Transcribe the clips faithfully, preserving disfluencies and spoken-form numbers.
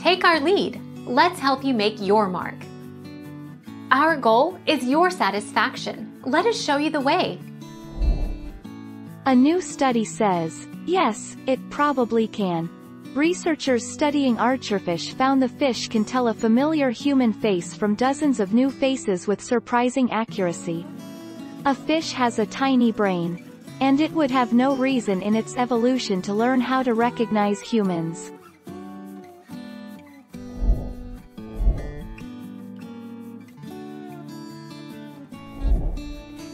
Take our lead. Let's help you make your mark. Our goal is your satisfaction. Let us show you the way. A new study says, yes, it probably can. Researchers studying archerfish found the fish can tell a familiar human face from dozens of new faces with surprising accuracy. A fish has a tiny brain, and it would have no reason in its evolution to learn how to recognize humans.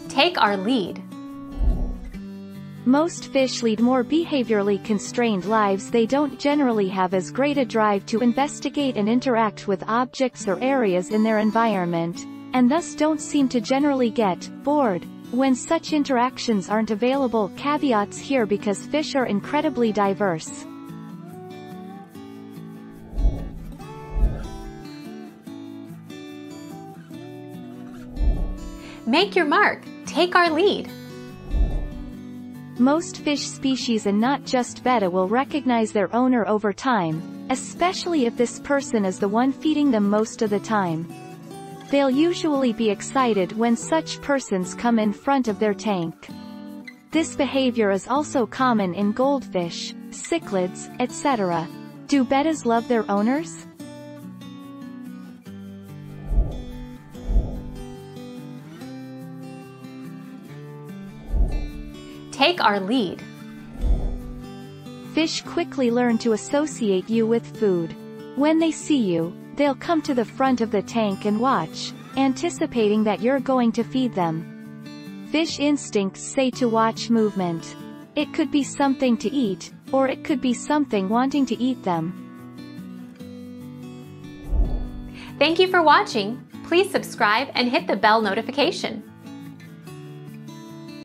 Take our lead. Most fish lead more behaviorally constrained lives. They don't generally have as great a drive to investigate and interact with objects or areas in their environment, and thus don't seem to generally get bored when such interactions aren't available. Caveats here because fish are incredibly diverse. Make your mark. Take our lead. Most fish species, and not just betta, will recognize their owner over time, especially if this person is the one feeding them most of the time. They'll usually be excited when such persons come in front of their tank. This behavior is also common in goldfish, cichlids, et cetera. Do bettas love their owners? Take our lead. Fish quickly learn to associate you with food. When they see you, they'll come to the front of the tank and watch, anticipating that you're going to feed them. Fish instincts say to watch movement. It could be something to eat, or it could be something wanting to eat them. Thank you for watching. Please subscribe and hit the bell notification.